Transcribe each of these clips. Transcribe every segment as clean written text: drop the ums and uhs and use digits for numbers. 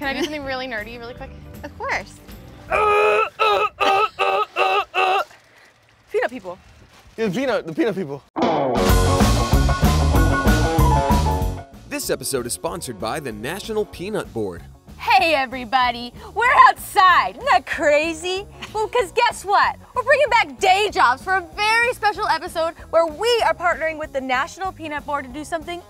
Can I do something really nerdy really quick? Of course. Peanut people. Yeah, the peanut people. This episode is sponsored by the National Peanut Board. Hey everybody, we're outside, isn't that crazy? Well, because guess what? We're bringing back day jobs for a very special episode where we are partnering with the National Peanut Board to do something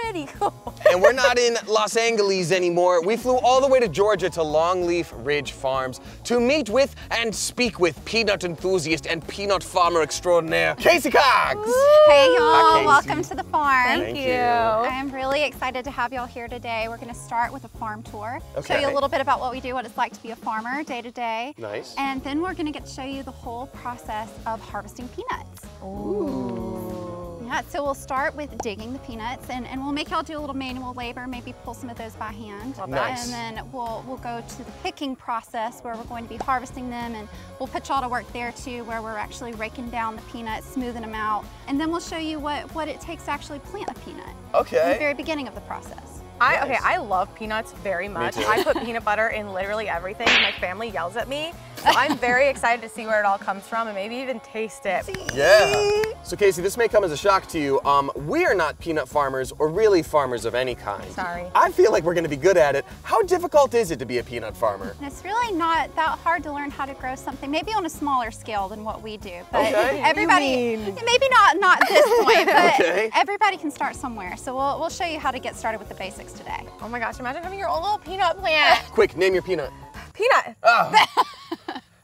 pretty cool. And we're not in Los Angeles anymore. We flew all the way to Georgia to Longleaf Ridge Farms to meet with and speak with peanut enthusiast and peanut farmer extraordinaire, Casey Cox. Ooh. Hey y'all, welcome to the farm. Thank you. I am really excited to have y'all here today. We're gonna start with a farm tour. Okay. Show you a little bit about what we do, what it's like to be a farmer day to day. Nice. And then we're gonna get to show you the whole process of harvesting peanuts. Ooh. Yeah, so we'll start with digging the peanuts, and we'll make y'all do a little manual labor, maybe pull some of those by hand. Nice. And then we'll go to the picking process where we're going to be harvesting them, and we'll put y'all to work there too, where we're actually raking down the peanuts, smoothing them out, and then we'll show you what it takes to actually plant a peanut. Okay. In the very beginning of the process. Okay, I love peanuts very much. I put peanut butter in literally everything, and my family yells at me. So I'm very excited to see where it all comes from and maybe even taste it. Yeah. So Casey, this may come as a shock to you. We are not peanut farmers or really farmers of any kind. Sorry. I feel like we're gonna be good at it. How difficult is it to be a peanut farmer? It's really not that hard to learn how to grow something, maybe on a smaller scale than what we do. But okay. Everybody, maybe not this point, but okay. Everybody can start somewhere. So we'll show you how to get started with the basics today. Oh my gosh, imagine having your own little peanut plant. Quick, name your peanut. Peanut. Oh.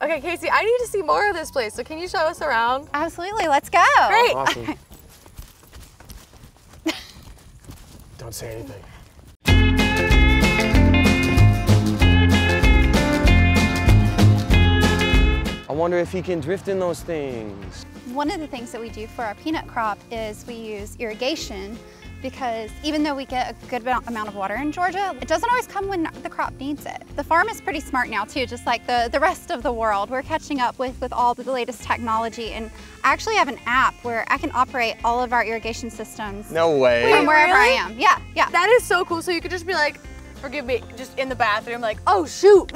Okay, Casey, I need to see more of this place, so can you show us around? Absolutely, let's go. Great. Awesome. Don't say anything. I wonder if he can drift in those things. One of the things that we do for our peanut crop is we use irrigation, because even though we get a good amount of water in Georgia, it doesn't always come when the crop needs it. The farm is pretty smart now too, just like the rest of the world. We're catching up with all the latest technology, and I actually have an app where I can operate all of our irrigation systems. No way. From wherever I am. Yeah, yeah. That is so cool. So you could just be like, forgive me, just in the bathroom, like, oh shoot.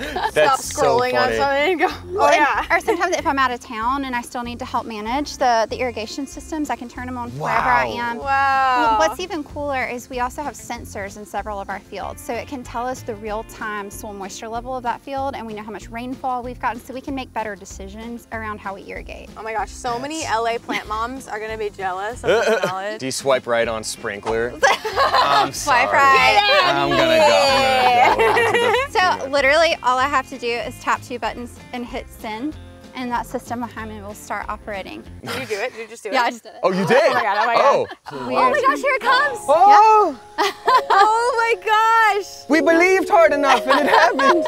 That's stop scrolling so on something and go, oh yeah. Or sometimes if I'm out of town and I still need to help manage the irrigation systems, I can turn them on wherever I am. Wow. What's even cooler is we also have sensors in several of our fields. So it can tell us the real-time soil moisture level of that field, and we know how much rainfall we've gotten, so we can make better decisions around how we irrigate. Oh my gosh, so many LA plant moms are gonna be jealous of this knowledge. Do you swipe right on sprinkler? I'm sorry. Swipe right. Yeah. I'm gonna go. So literally, all I have to do is tap two buttons and hit send, and that system behind me will start operating. Did you do it? Did you just do it? Yeah, I just did it. Oh, you did? Oh my god, oh my god. Oh my gosh, here it comes. Oh! Yep. Oh my gosh. We believed hard enough and it happened.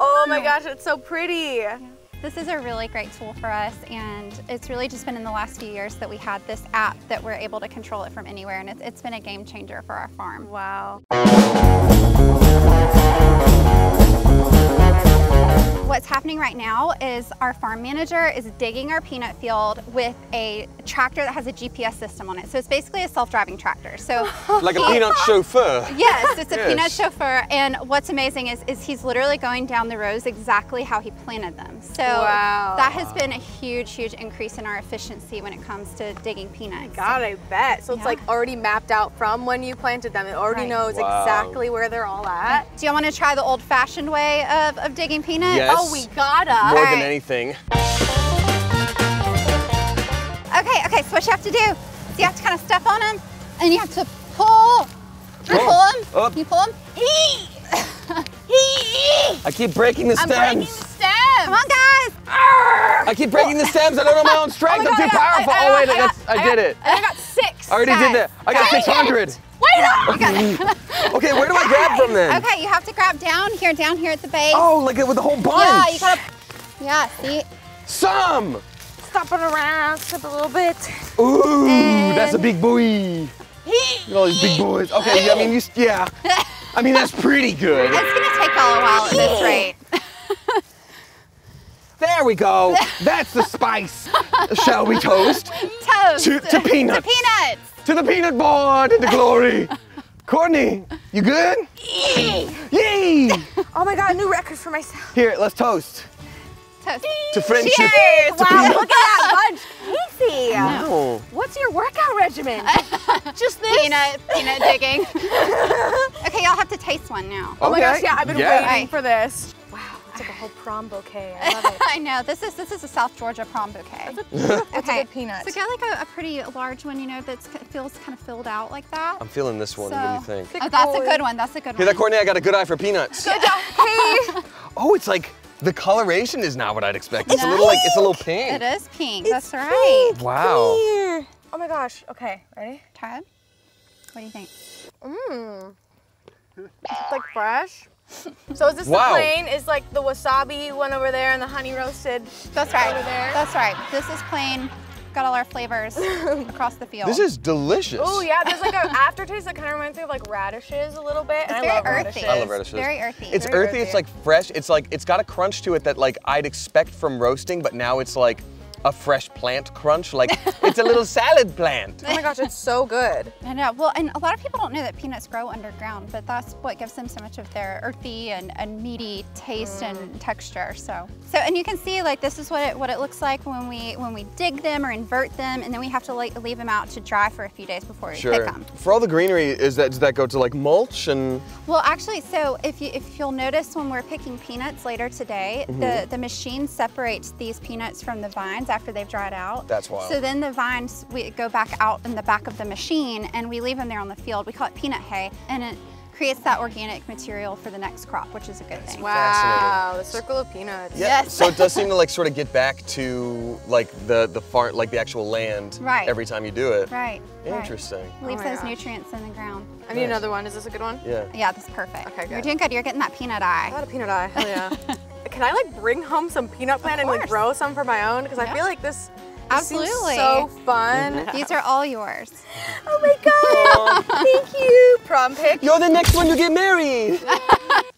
Oh my gosh, it's so pretty. Yeah. This is a really great tool for us, and it's really just been in the last few years that we had this app that we're able to control it from anywhere, and it's been a game changer for our farm. Wow. What's happening right now is our farm manager is digging our peanut field with a tractor that has a GPS system on it. So it's basically a self-driving tractor. So like a peanut chauffeur. Yes, it's a peanut chauffeur. And what's amazing is he's literally going down the rows exactly how he planted them. So that has been a huge, huge increase in our efficiency when it comes to digging peanuts. God, I bet. So it's like already mapped out from when you planted them. It already knows exactly where they're all at. Do you want to try the old-fashioned way of digging peanuts? Yes. Oh, we gotta. More than anything. Okay, so what you have to do is you have to kind of step on them, and you have to pull. Can you pull them? Can you pull them? I keep breaking the stems. I'm breaking the stems. Come on, guys. I keep breaking the stems. I don't know my own strength. I'm too powerful. Oh, wait, I did it. I got six. I already did that. I got 600. Wait up! Okay, where do I grab from then? Okay, you have to grab down here at the base. Oh, like with the whole bunch. Yeah, you gotta, see? Some! Stop it around, step a little bit. Ooh, and that's a big boy. All these big boys. Okay, I mean, that's pretty good. It's gonna take all a while at this rate. There we go, that's the spice. Shall we toast? Toast. To peanuts. To peanuts. To the peanut board and the glory. Courtney, you good? Oh my God, a new record for myself. Here, let's toast. Toast. To friendship. Cheers! To wow, look at that bunch. Casey. No. What's your workout regimen? Just this? Peanut digging. Okay, y'all have to taste one now. Oh my gosh, yeah, I've been waiting for this. Wow, it's like a whole prom bouquet. I love it. I know, this is a South Georgia prom bouquet. That's a good peanut. So get like a pretty large one, you know, that feels kind of filled out like that. I'm feeling this one, what do you think? Oh, that's a good one, that's a good one. Hear that, Courtney? I got a good eye for peanuts. Good job, Kate. Oh, it's like, the coloration is not what I'd expect. It's a little like, it's a little pink. It is pink, that's right. Wow. Oh my gosh, okay, ready? Tad, what do you think? Mmm, it's like fresh. So is this the plain? Is like the wasabi one over there and the honey roasted that's right. over there? That's right, this is plain. Got all our flavors across the field. This is delicious. Oh yeah, there's like an aftertaste that kind of reminds me of like radishes a little bit. It's and very earthy. I love radishes. Very earthy. It's very earthy, it's like fresh. It's like, it's got a crunch to it that like I'd expect from roasting, but now it's like a fresh plant crunch. Like it's a little salad plant. Oh my gosh, it's so good. I know, well, and a lot of people don't know that peanuts grow underground, but that's what gives them so much of their earthy and meaty taste and texture, so. And you can see like this is what it looks like when we dig them or invert them, and then we have to like leave them out to dry for a few days before we pick them. For all the greenery, does that go to like mulch and? Well, actually, so if you'll notice when we're picking peanuts later today, the machine separates these peanuts from the vines after they've dried out. That's wild. So then the vines, we go back out in the back of the machine and we leave them there on the field. We call it peanut hay, and it creates that organic material for the next crop, which is a good thing. Wow, the circle of peanuts. Yeah. Yes. So it does seem to like sort of get back to like the farm, like the actual land every time you do it. Right. Interesting. Leaves those nutrients in the ground. I need another one. Is this a good one? Yeah. Yeah, that's perfect. Okay, good. You're doing good. You're getting that peanut eye. I got a peanut eye. Hell yeah. Can I like bring home some peanut plant and like grow some for my own? Because I feel like this seems so fun. Yeah. These are all yours. Oh my God, thank you. Prom pick. You're the next one to get married.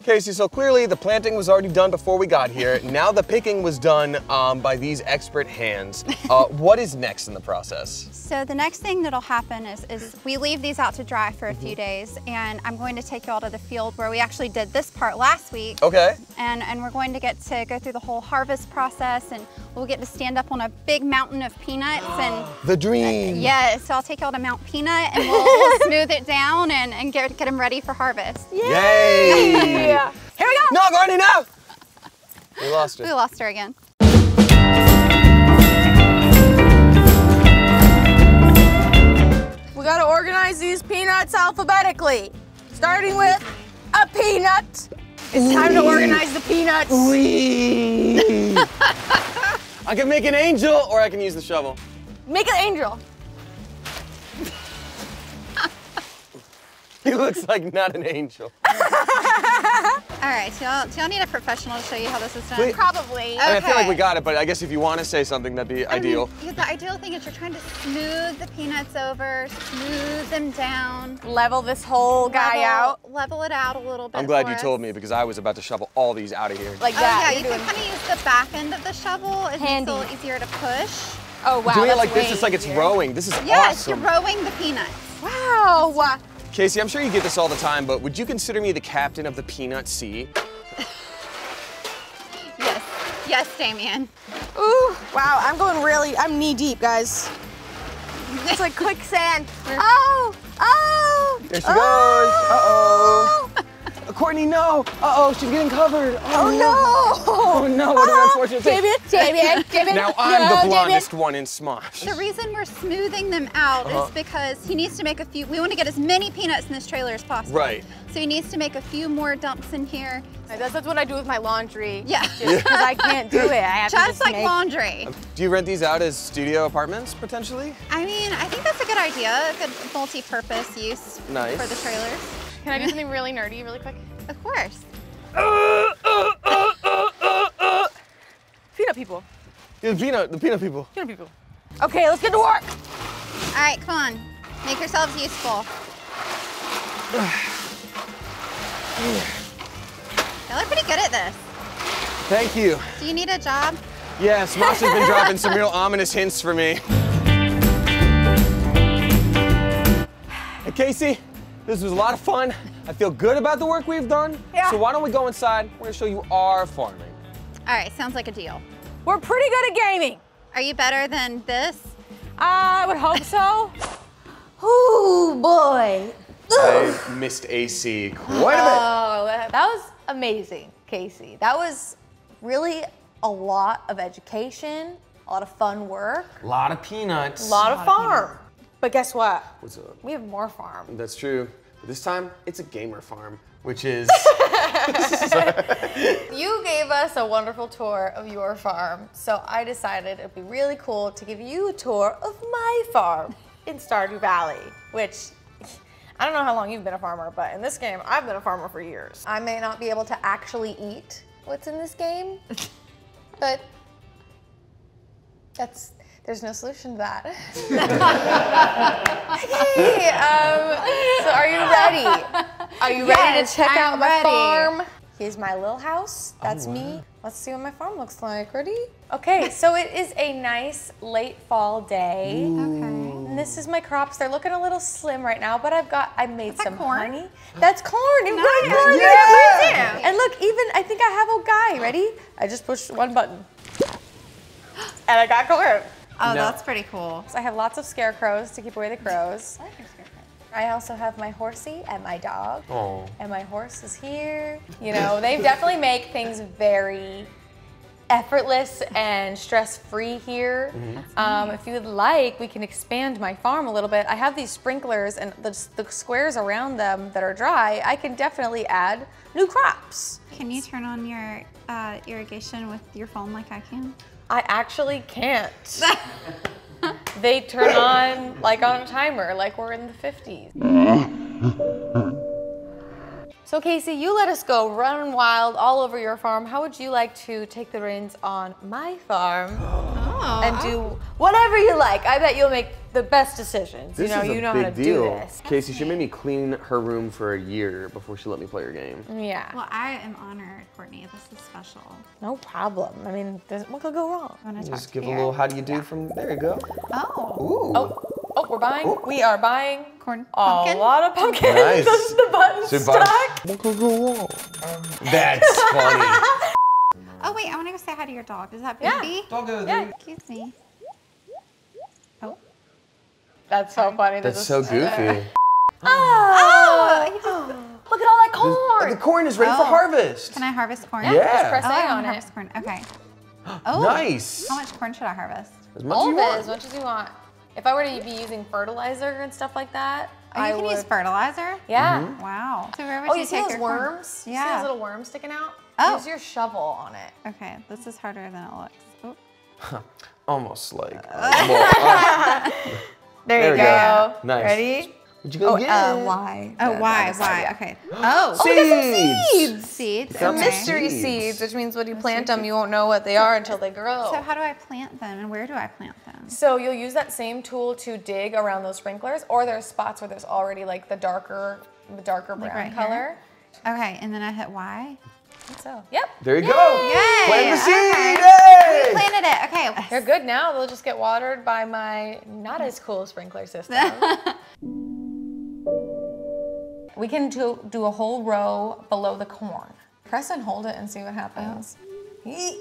Casey, so clearly the planting was already done before we got here. Now the picking was done by these expert hands. What is next in the process? So the next thing that'll happen is we leave these out to dry for a few days, and I'm going to take you all to the field where we actually did this part last week. Okay. And we're going to get to go through the whole harvest process, and we'll get to stand up on a big mountain of peanuts and— The dream. Yeah, so I'll take you all to Mount Peanut, and we'll smooth it down and get them ready for harvest. Yay! Yeah. Here we go! No, Courtney, no! We lost her. We lost her again. We gotta organize these peanuts alphabetically, starting with a peanut. It's time to organize the peanuts. I can make an angel, or I can use the shovel. Make an angel. He looks like not an angel. All right, so y'all need a professional to show you how this is done? Wait, probably. Okay. I mean, I feel like we got it, but I guess if you want to say something, that'd be ideal. Mean, the ideal thing is you're trying to smooth the peanuts over, smooth them down. Level this whole guy out. Level it out a little bit. I'm glad you told me, because I was about to shovel all these out of here. Like that. Yeah, you can kind of use the back end of the shovel. It's a little easier to push. Oh, wow. Doing it like this, it's like it's rowing. This is awesome. Yes, you're rowing the peanuts. Wow. Casey, I'm sure you get this all the time, but would you consider me the captain of the peanut sea? Yes, Damien. Ooh, wow, I'm going I'm knee deep, guys. It's like quicksand. Oh. There she goes, uh-oh. Courtney, no, uh-oh, she's getting covered. Oh no. Oh no, what an unfortunate thing. Damien. Now I'm the blondest one in Smosh. The reason we're smoothing them out is because he needs to make we want to get as many peanuts in this trailer as possible. Right. So he needs to make a few more dumps in here. That's what I do with my laundry. Yeah. Just because I can't do it, I have to just like laundry. Do you rent these out as studio apartments, potentially? I mean, I think that's a good idea, a good multi-purpose use for the trailers. Can I do something really nerdy, really quick? Of course. Peanut people. Yeah, the peanut people. Peanut people. Okay, let's get to work. All right, come on. Make yourselves useful. Y'all are pretty good at this. Thank you. Do you need a job? Yes, Smosh has been dropping some real ominous hints for me. Hey, Casey. This was a lot of fun. I feel good about the work we've done. Yeah. So why don't we go inside? We're gonna show you our farming. All right, sounds like a deal. We're pretty good at gaming. Are you better than this? I would hope so. Ooh, boy. I missed AC quite a bit. Oh, that was amazing, Casey. That was really a lot of education, a lot of fun work. A lot of peanuts. A lot of farm. But guess what? What's up? We have more farm. That's true. But this time, it's a gamer farm, which is... You gave us a wonderful tour of your farm, so I decided it'd be really cool to give you a tour of my farm in Stardew Valley, which I don't know how long you've been a farmer, but in this game, I've been a farmer for years. I may not be able to actually eat what's in this game, but there's no solution to that. Hey, so are you ready? Are you ready to check out my farm? Here's my little house, that's me. Let's see what my farm looks like, ready? Okay, so it is a nice late fall day. Ooh. Okay. And this is my crops, they're looking a little slim right now, but I made some corn? Honey. That's corn, nice. Corn, yeah. And look, even, I think I have a guy, ready? I just pushed one button, and I got corn. Oh, no. That's pretty cool. So I have lots of scarecrows to keep away the crows. I like your scarecrow. I also have my horsey and my dog. Oh. And my horse is here. You know, they definitely make things very effortless and stress-free here. Mm-hmm. If you would like, we can expand my farm a little bit. I have these sprinklers and the squares around them that are dry. I can definitely add new crops. Can you turn on your irrigation with your phone like I can? I actually can't. They turn on, like on a timer, like we're in the 50s. So Casey, you let us go run wild all over your farm. How would you like to take the reins on my farm and do whatever you like? I bet you'll make the best decisions. You know how to do this. Casey, she made me clean her room for a year before she let me play her game. Yeah. Well, I am honored, Courtney. This is special. No problem. I mean, what could go wrong? Just give a little how do you do from there you go. Oh. Ooh. Oh, we're buying. Ooh. We are buying corn. A lot of pumpkins. Nice. This is the button stuck. What could go wrong? That's funny. Oh wait, I want to go say hi to your dog. Is that Baby? Yeah. Excuse me. Oh. That's so funny. That's so goofy. Look at all that corn. The corn is ready for harvest. Can I harvest corn? Yeah. Just press A on it. Harvest corn. Okay. Oh. Nice. How much corn should I harvest? As much as you want. As much as you want. If I were to be using fertilizer and stuff like that, I would use fertilizer? Yeah. Mm-hmm. Wow. So wherever you see those worms? Yeah. You see those little worms sticking out? Oh. Use your shovel on it. Okay, this is harder than it looks. Oh. Almost like. There you go. Nice. Ready? Would you go again? Why? Oh, why? Okay. Oh. Seeds. Seeds. Okay. Mystery seeds, which means when you plant them, you won't know what they are until they grow. So how do I plant them and where do I plant them? So you'll use that same tool to dig around those sprinklers, or there's spots where there's already like the darker brown color. Here? Okay, and then I hit Y. So. Yep. There you go. Yay. Plant the seed. Okay. We planted it. Okay. They're good now. They'll just get watered by my not as cool sprinkler system. We can do a whole row below the corn. Press and hold it and see what happens. Yeah,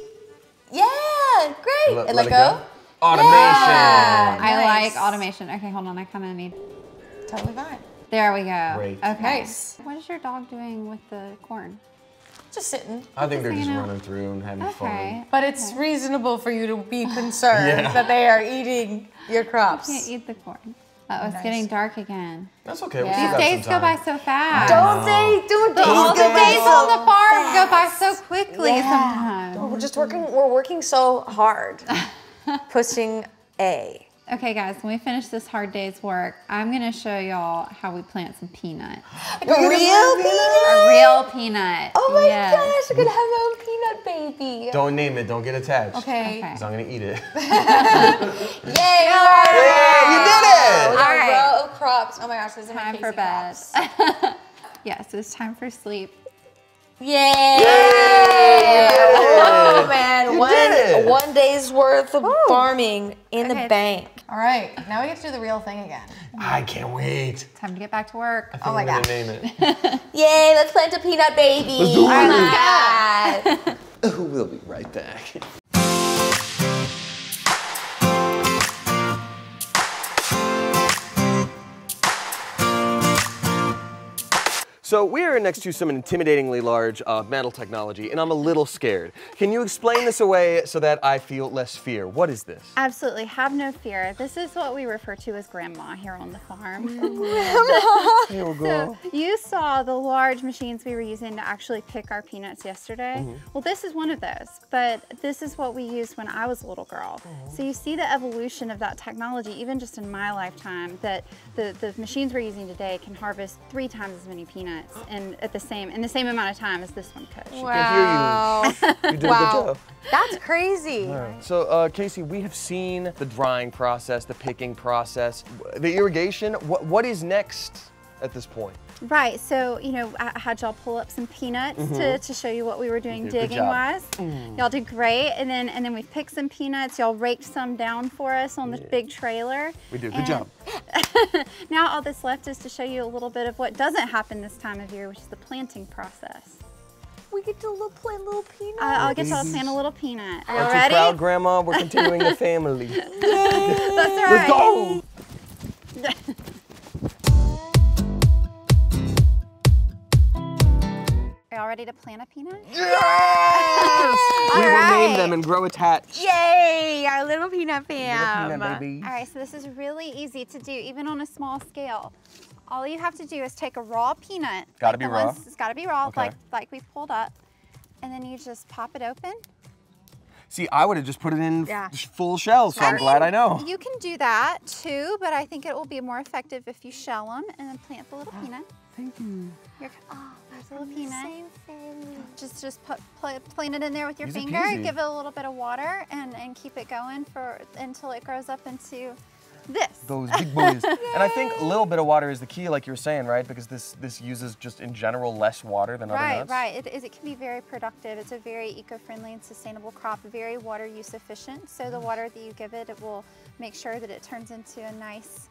great. And let go. Automation. Yeah, nice. I like automation. Okay, hold on, I kind of need. Totally fine. There we go. Great. Okay. Nice. What is your dog doing with the corn? Just sitting. I think they're just running through and having fun. But it's reasonable for you to be concerned that they are eating your crops. You can't eat the corn. Uh-oh, it's getting dark again. That's okay. Yeah. These days go by so fast. All the days on the farm go by so quickly sometimes. Oh, we're working so hard. Pushing A. Okay guys, when we finish this hard day's work, I'm gonna show y'all how we plant some peanuts. A real peanut? Oh my gosh, I'm gonna have my own peanut baby. Don't name it, don't get attached. Okay. Because I'm gonna eat it. Yay! Yeah, you did it! All right. A row of crops. Oh my gosh, this is time for bed. Yes, it's time for sleep. Yay! Yay! Oh man, you one day's worth of farming in the bank. All right, now we get to do the real thing again. I can't wait. Time to get back to work. I think I'm gonna name it. Yay! Let's plant a peanut baby. Oh my god! We'll be right back. So we are next to some intimidatingly large metal technology, and I'm a little scared. Can you explain this away so that I feel less fear? What is this? Absolutely, have no fear. This is what we refer to as grandma here on the farm. Grandma! Here we go. So you saw the large machines we were using to actually pick our peanuts yesterday. Well, this is one of those, but this is what we used when I was a little girl. So you see the evolution of that technology, even just in my lifetime, that the machines we're using today can harvest 3 times as many peanuts. And at the same amount of time as this one could. Wow. She can hear you. You did a good job. That's crazy. Right. So Casey, we have seen the drying process, the picking process, the irrigation. What is next at this point? Right, so you know, I had y'all pull up some peanuts to show you what we were doing digging-wise. Y'all did great, and then we picked some peanuts. Y'all raked some down for us on the big trailer. We did a good job. Now all that's left is to show you a little bit of what doesn't happen this time of year, which is the planting process. We get to plant little peanuts. I'll get y'all to plant a little peanut. Are you ready? Proud grandma, we're continuing the family. Yay! That's right. Let's go. Y'all ready to plant a peanut? Yes! We will name them and grow attached. Yay! Our little peanut fam. Little peanut baby. All right, so this is really easy to do, even on a small scale. All you have to do is take a raw peanut. Gotta be raw. It's gotta be raw, like we've pulled up. And then you just pop it open. See, I would have just put it in full shell, so I'm glad I know. You can do that too, but I think it will be more effective if you shell them and then plant the little peanut. Thank you. There's a little peanut. Same thing. Just plant it in there with your finger. Give it a little bit of water and keep it going for until it grows up into this. Those big boys. And I think a little bit of water is the key, like you were saying, right? Because this uses just in general less water than other nuts. Right. It can be very productive. It's a very eco-friendly and sustainable crop. Very water use efficient. So the water that you give it, it will make sure that it turns into a nice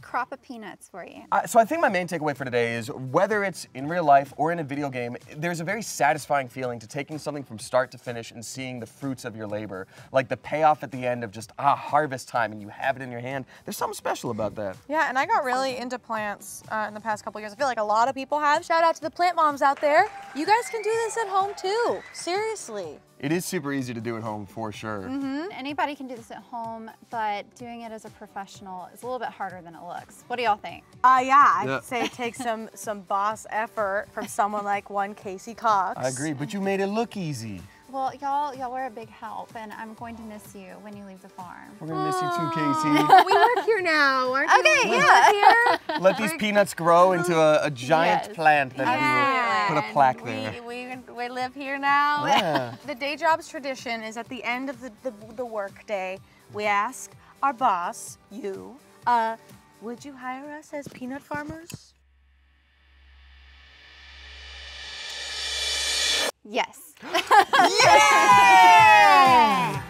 crop of peanuts for you. So I think my main takeaway for today is whether it's in real life or in a video game, there's a very satisfying feeling to taking something from start to finish and seeing the fruits of your labor. Like the payoff at the end of just, harvest time and you have it in your hand. There's something special about that. Yeah, and I got really into plants in the past couple of years. I feel like a lot of people have. Shout out to the plant moms out there. You guys can do this at home too, seriously. It is super easy to do at home, for sure. Anybody can do this at home, but doing it as a professional is a little bit harder than it looks. What do y'all think? I'd say it takes some boss effort from someone like one Casey Cox. I agree, but you made it look easy. Well, y'all were a big help, and I'm going to miss you when you leave the farm. We're gonna miss you too, Casey. We work here now, aren't we? Okay, yeah. Let these peanuts grow into a giant plant that we will put a plaque there. We live here now. Yeah. The day job's tradition is at the end of the work day, we ask our boss, you, would you hire us as peanut farmers? Yes. Yeah!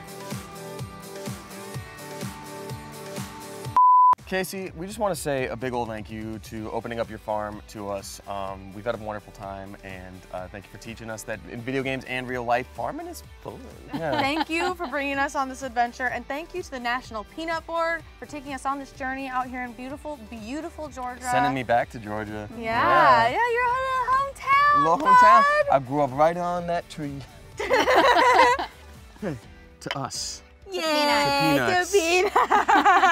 Casey, we just want to say a big old thank you to opening up your farm to us. We've had a wonderful time, and thank you for teaching us that in video games and real life, farming is fun. Yeah. Thank you for bringing us on this adventure, and thank you to the National Peanut Board for taking us on this journey out here in beautiful, beautiful Georgia. Sending me back to Georgia. Yeah, you're on the hometown. Little hometown. I grew up right on that tree. To us. Yeah, to peanuts.